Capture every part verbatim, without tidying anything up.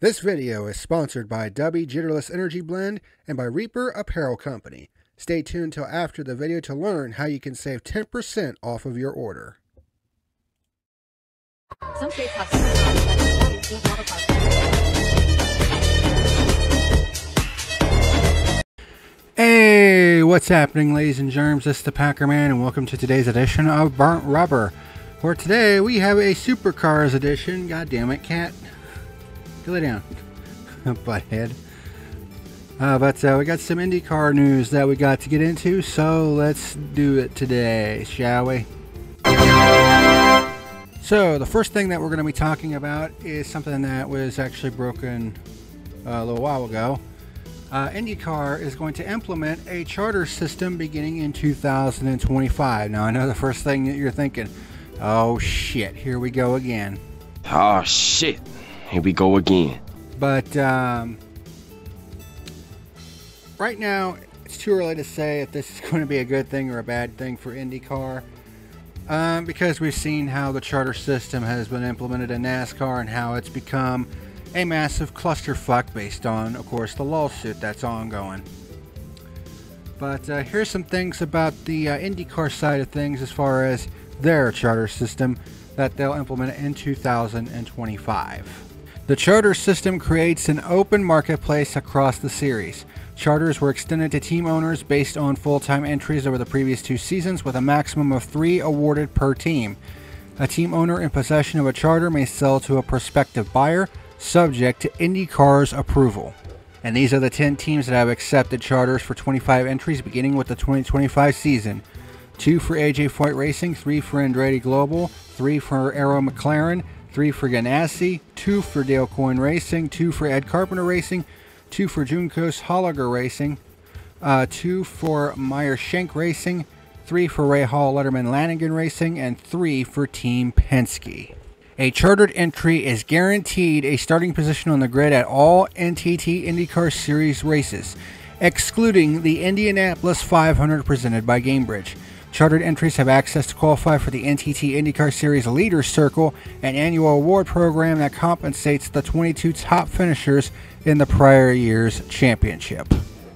This video is sponsored by Dubby Jitterless Energy Blend and by Reaper Apparel Company. Stay tuned till after the video to learn how you can save ten percent off of your order. Some states have Hey, what's happening, ladies and germs? It's the Packer Man, and welcome to today's edition of Burnt Rubber. For today, we have a supercars edition. God damn it, cat. Lay down, butthead. Uh, but uh, we got some IndyCar news that we got to get into, so let's do it today, shall we? So the first thing that we're going to be talking about is something that was actually broken uh, a little while ago. Uh, IndyCar is going to implement a charter system beginning in two thousand twenty-five. Now I know the first thing that you're thinking, oh shit, here we go again. Oh shit. Here we go again. But um, right now, it's too early to say if this is going to be a good thing or a bad thing for IndyCar, um, because we've seen how the charter system has been implemented in NASCAR and how it's become a massive clusterfuck based on, of course, the lawsuit that's ongoing. But uh, here's some things about the uh, IndyCar side of things as far as their charter system that they'll implement in two thousand twenty-five. The charter system creates an open marketplace across the series. Charters were extended to team owners based on full-time entries over the previous two seasons, with a maximum of three awarded per team. A team owner in possession of a charter may sell to a prospective buyer, subject to IndyCar's approval. And these are the ten teams that have accepted charters for twenty-five entries beginning with the twenty twenty-five season. Two for A J Foyt Racing, three for Andretti Global, three for Arrow McLaren, three for Ganassi, two for Dale Coyne Racing, two for Ed Carpenter Racing, two for Juncos Hollinger Racing, uh, two for Meyer Schenk Racing, three for Rahal Letterman Lanigan Racing, and three for Team Penske. A chartered entry is guaranteed a starting position on the grid at all N T T IndyCar Series races, excluding the Indianapolis five hundred presented by Gainbridge. Chartered entries have access to qualify for the N T T IndyCar Series Leaders Circle, an annual award program that compensates the twenty-two top finishers in the prior year's championship.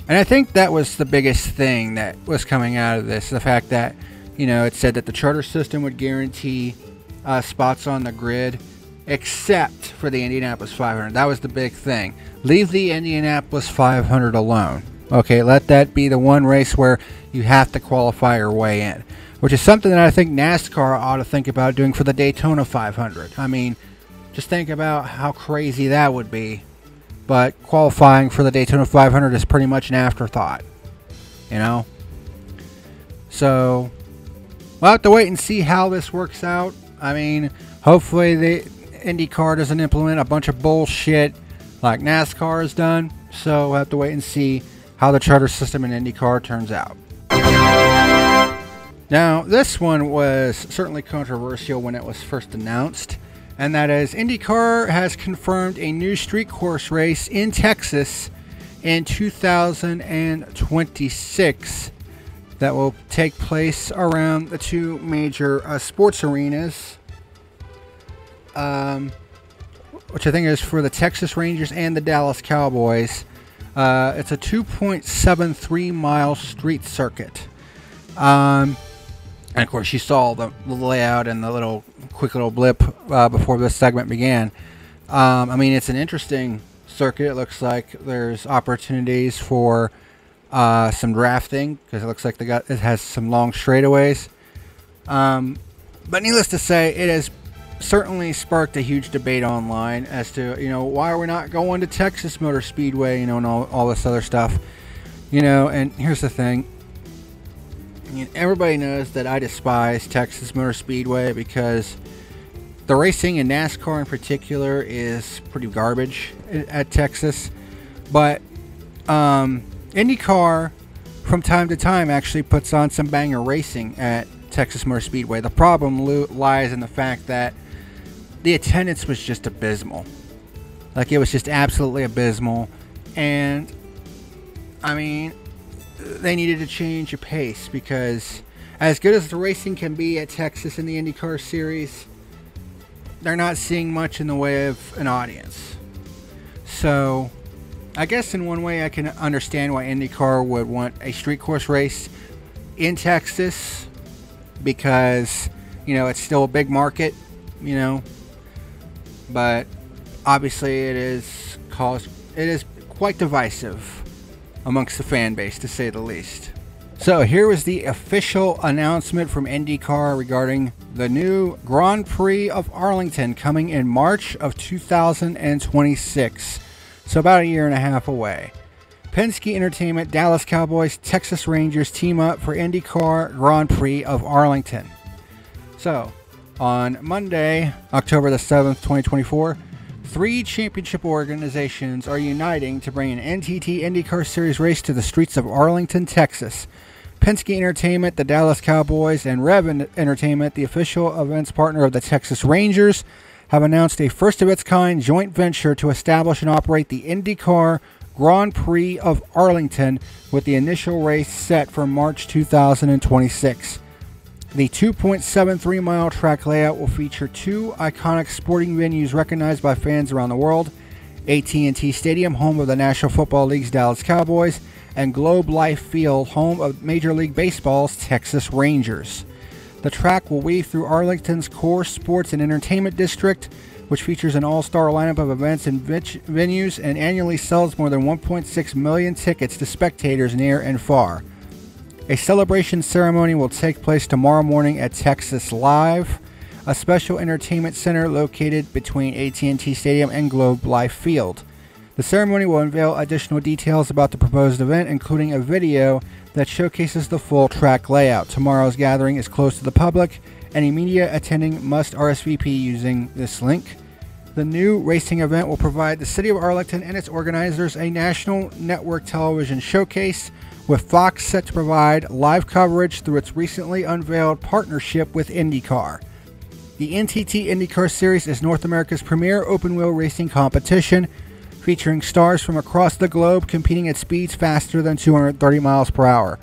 And I think that was the biggest thing that was coming out of this, the fact that, you know, it said that the charter system would guarantee uh, spots on the grid, except for the Indianapolis five hundred. That was the big thing. Leave the Indianapolis five hundred alone. Okay, let that be the one race where you have to qualify your way in, which is something that I think NASCAR ought to think about doing for the Daytona five hundred. I mean, just think about how crazy that would be. But qualifying for the Daytona five hundred is pretty much an afterthought, you know? So, we'll have to wait and see how this works out. I mean, hopefully the IndyCar doesn't implement a bunch of bullshit like NASCAR has done. So, we'll have to wait and see how the charter system in IndyCar turns out. Now, this one was certainly controversial when it was first announced, and that is IndyCar has confirmed a new street course race in Texas in two thousand twenty-six that will take place around the two major uh, sports arenas, um, which I think is for the Texas Rangers and the Dallas Cowboys. Uh, it's a two point seven three mile street circuit. Um, and of course you saw the layout and the little quick little blip uh, before this segment began. Um, I mean, it's an interesting circuit. It looks like there's opportunities for uh, some drafting, because it looks like they got, it has some long straightaways. Um, but needless to say, it is certainly sparked a huge debate online as to, you know, why are we not going to Texas Motor Speedway, you know, and all, all this other stuff, you know. And here's the thing, I mean, everybody knows that I despise Texas Motor Speedway because the racing in NASCAR in particular is pretty garbage at Texas, but um, IndyCar from time to time actually puts on some banger racing at Texas Motor Speedway. The problem lies in the fact that the attendance was just abysmal. Like, it was just absolutely abysmal. And, I mean, they needed to change the pace, because as good as the racing can be at Texas in the IndyCar Series, they're not seeing much in the way of an audience. So I guess in one way I can understand why IndyCar would want a street course race in Texas, because, you know, it's still a big market, you know, but obviously it is caused, it is quite divisive amongst the fan base, to say the least. So here was the official announcement from IndyCar regarding the new Grand Prix of Arlington coming in March of two thousand twenty-six. So about a year and a half away. Penske Entertainment, Dallas Cowboys, Texas Rangers team up for IndyCar Grand Prix of Arlington. So on Monday, October the seventh, twenty twenty-four, three championship organizations are uniting to bring an N T T IndyCar Series race to the streets of Arlington, Texas. Penske Entertainment, the Dallas Cowboys, and Revon Entertainment, the official events partner of the Texas Rangers, have announced a first-of-its-kind joint venture to establish and operate the IndyCar Grand Prix of Arlington, with the initial race set for March two thousand twenty-six. The two point seven three mile track layout will feature two iconic sporting venues recognized by fans around the world: A T and T Stadium, home of the National Football League's Dallas Cowboys, and Globe Life Field, home of Major League Baseball's Texas Rangers. The track will weave through Arlington's core sports and entertainment district, which features an all-star lineup of events and venues and annually sells more than one point six million tickets to spectators near and far. A celebration ceremony will take place tomorrow morning at Texas Live, a special entertainment center located between A T and T Stadium and Globe Life Field. The ceremony will unveil additional details about the proposed event, including a video that showcases the full track layout. Tomorrow's gathering is closed to the public. Any media attending must R S V P using this link. The new racing event will provide the city of Arlington and its organizers a national network television showcase, with Fox set to provide live coverage through its recently unveiled partnership with IndyCar. The N T T IndyCar Series is North America's premier open-wheel racing competition, featuring stars from across the globe competing at speeds faster than two hundred thirty miles per hour.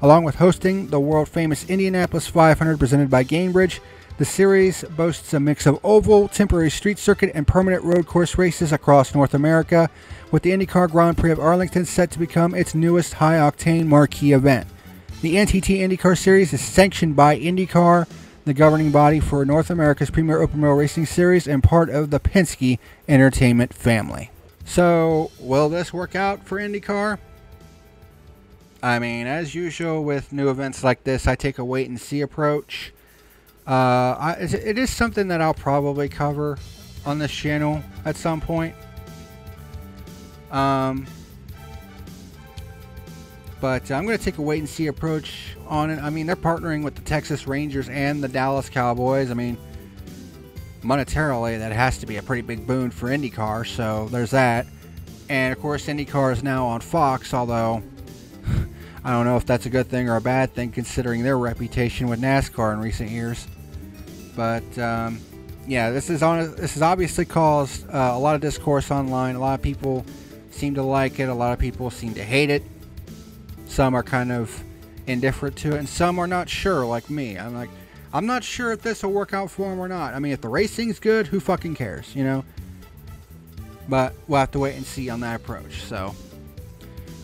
Along with hosting the world-famous Indianapolis five hundred presented by Gainbridge, the series boasts a mix of oval, temporary street circuit, and permanent road course races across North America, with the IndyCar Grand Prix of Arlington set to become its newest high-octane marquee event. The N T T IndyCar Series is sanctioned by IndyCar, the governing body for North America's premier open-wheel racing series, and part of the Penske Entertainment family. So, will this work out for IndyCar? I mean, as usual with new events like this, I take a wait-and-see approach. Uh, I, it is something that I'll probably cover on this channel at some point. Um, but I'm going to take a wait-and-see approach on it. I mean, they're partnering with the Texas Rangers and the Dallas Cowboys. I mean, monetarily, that has to be a pretty big boon for IndyCar, so there's that. And of course, IndyCar is now on Fox, although I don't know if that's a good thing or a bad thing, considering their reputation with NASCAR in recent years. But um, yeah, this is on. This has obviously caused uh, a lot of discourse online. A lot of people seem to like it. A lot of people seem to hate it. Some are kind of indifferent to it, and some are not sure, like me. I'm like, I'm not sure if this will work out for him or not. I mean, if the racing's good, who fucking cares, you know? But we'll have to wait and see on that approach, so.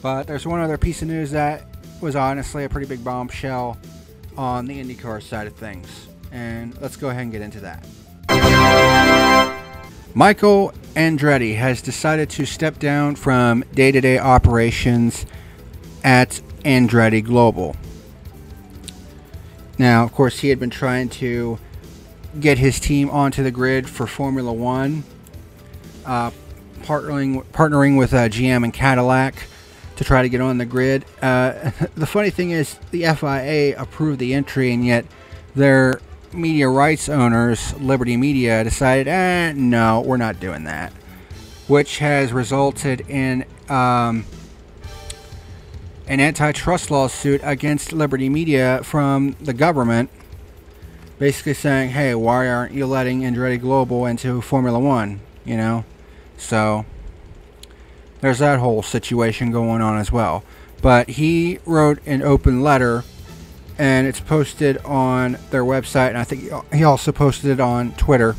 But there's one other piece of news that was honestly a pretty big bombshell on the IndyCar side of things, and let's go ahead and get into that. Michael Andretti has decided to step down from day-to-day operations at Andretti Global. Now, of course, he had been trying to get his team onto the grid for Formula One, uh, partnering partnering with uh, G M and Cadillac to try to get on the grid. Uh, the funny thing is, the F I A approved the entry, and yet their media rights owners, Liberty Media, decided, eh, no, we're not doing that, which has resulted in Um, an antitrust lawsuit against Liberty Media from the government, basically saying, hey, why aren't you letting Andretti Global into Formula One, you know? So there's that whole situation going on as well. But he wrote an open letter, and it's posted on their website, and I think he also posted it on Twitter.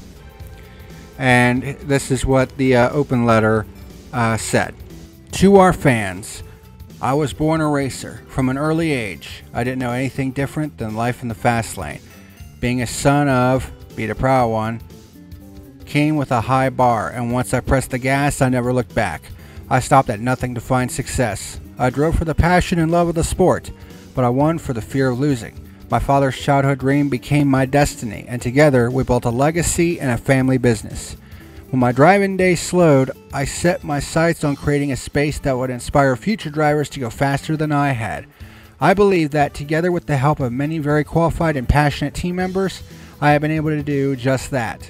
And this is what the uh, open letter uh, said, "To our fans, I was born a racer. From an early age, I didn't know anything different than life in the fast lane. Being a son of, be the proud one, came with a high bar, and once I pressed the gas, I never looked back. I stopped at nothing to find success. I drove for the passion and love of the sport, but I won for the fear of losing. My father's childhood dream became my destiny, and together we built a legacy and a family business. When my driving days slowed, I set my sights on creating a space that would inspire future drivers to go faster than I had. I believe that together with the help of many very qualified and passionate team members, I have been able to do just that.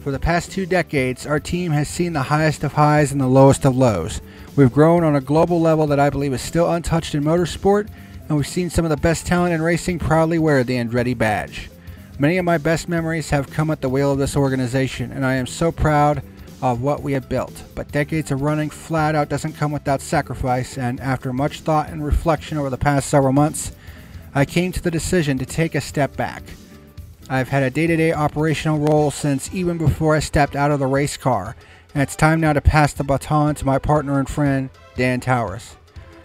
For the past two decades, our team has seen the highest of highs and the lowest of lows. We've grown on a global level that I believe is still untouched in motorsport, and we've seen some of the best talent in racing proudly wear the Andretti badge. Many of my best memories have come at the wheel of this organization, and I am so proud of what we have built. But decades of running flat out doesn't come without sacrifice, and after much thought and reflection over the past several months, I came to the decision to take a step back. I've had a day-to-day operational role since even before I stepped out of the race car, and it's time now to pass the baton to my partner and friend, Dan Towers.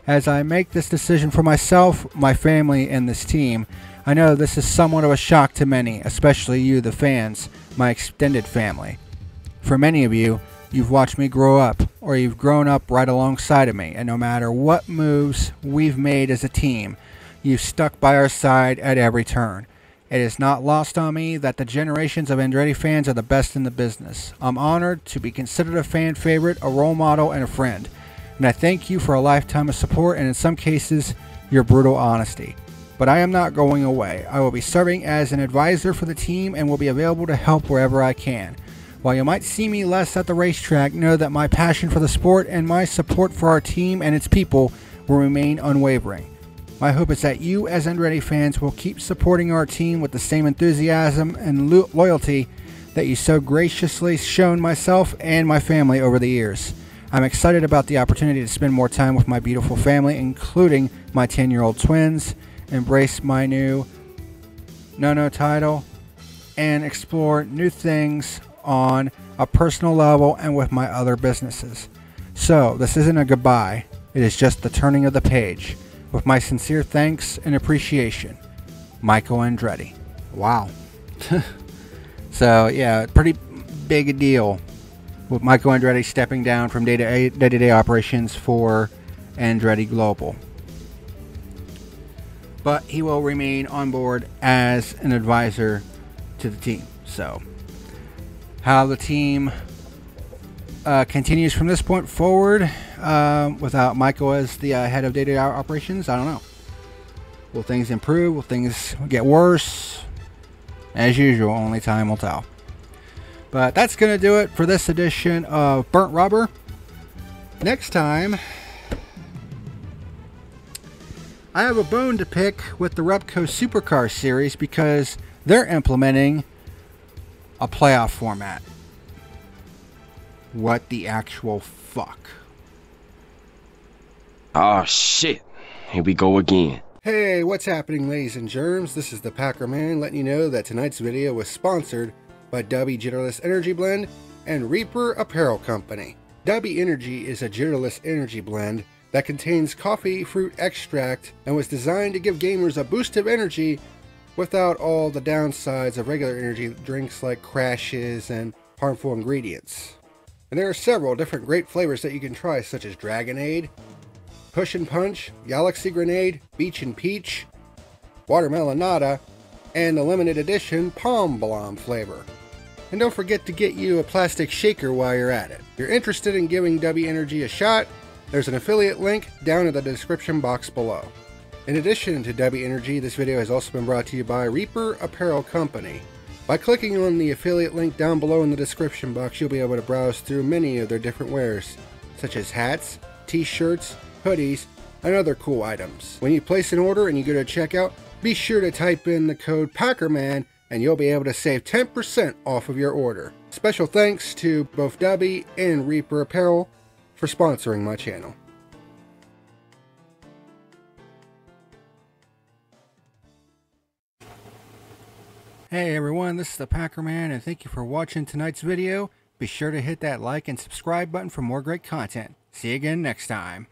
As I make this decision for myself, my family, and this team, I know this is somewhat of a shock to many, especially you, the fans, my extended family. For many of you, you've watched me grow up, or you've grown up right alongside of me, and no matter what moves we've made as a team, you've stuck by our side at every turn. It is not lost on me that the generations of Andretti fans are the best in the business. I'm honored to be considered a fan favorite, a role model, and a friend, and I thank you for a lifetime of support and, in some cases, your brutal honesty. But I am not going away. I will be serving as an advisor for the team and will be available to help wherever I can. While you might see me less at the racetrack, know that my passion for the sport and my support for our team and its people will remain unwavering. My hope is that you, as Andretti fans, will keep supporting our team with the same enthusiasm and lo- loyalty that you so graciously shown myself and my family over the years. I'm excited about the opportunity to spend more time with my beautiful family, including my ten-year-old twins, embrace my new no-no title, and explore new things on a personal level and with my other businesses. So this isn't a goodbye, it is just the turning of the page. With my sincere thanks and appreciation, Michael Andretti." Wow. So yeah, pretty big a deal with Michael Andretti stepping down from day-to-day operations for Andretti Global. But he will remain on board as an advisor to the team. So how the team uh, continues from this point forward uh, without Michael as the uh, head of day-to-day operations, I don't know. Will things improve? Will things get worse? As usual, only time will tell. But that's going to do it for this edition of Burnt Rubber. Next time, I have a bone to pick with the Repco Supercar Series because they're implementing a playoff format. What the actual fuck? Oh shit, here we go again. Hey, what's happening, ladies and germs? This is the Packer Man letting you know that tonight's video was sponsored by Dubby Jitterless Energy Blend and Reaper Apparel Company. Dubby Energy is a jitterless energy blend that contains coffee fruit extract and was designed to give gamers a boost of energy without all the downsides of regular energy drinks like crashes and harmful ingredients. And there are several different great flavors that you can try, such as Dragonade, Push and Punch, Galaxy Grenade, Beach and Peach, Watermelonada, and the limited edition Palm Blom flavor. And don't forget to get you a plastic shaker while you're at it. If you're interested in giving Dubby Energy a shot, there's an affiliate link down in the description box below. In addition to Dubby Energy, this video has also been brought to you by Reaper Apparel Company. By clicking on the affiliate link down below in the description box, you'll be able to browse through many of their different wares, such as hats, t-shirts, hoodies, and other cool items. When you place an order and you go to checkout, be sure to type in the code PACKERMAN and you'll be able to save ten percent off of your order. Special thanks to both Dubby and Reaper Apparel for sponsoring my channel. Hey everyone, this is the Packer Man and thank you for watching tonight's video. Be sure to hit that like and subscribe button for more great content. See you again next time.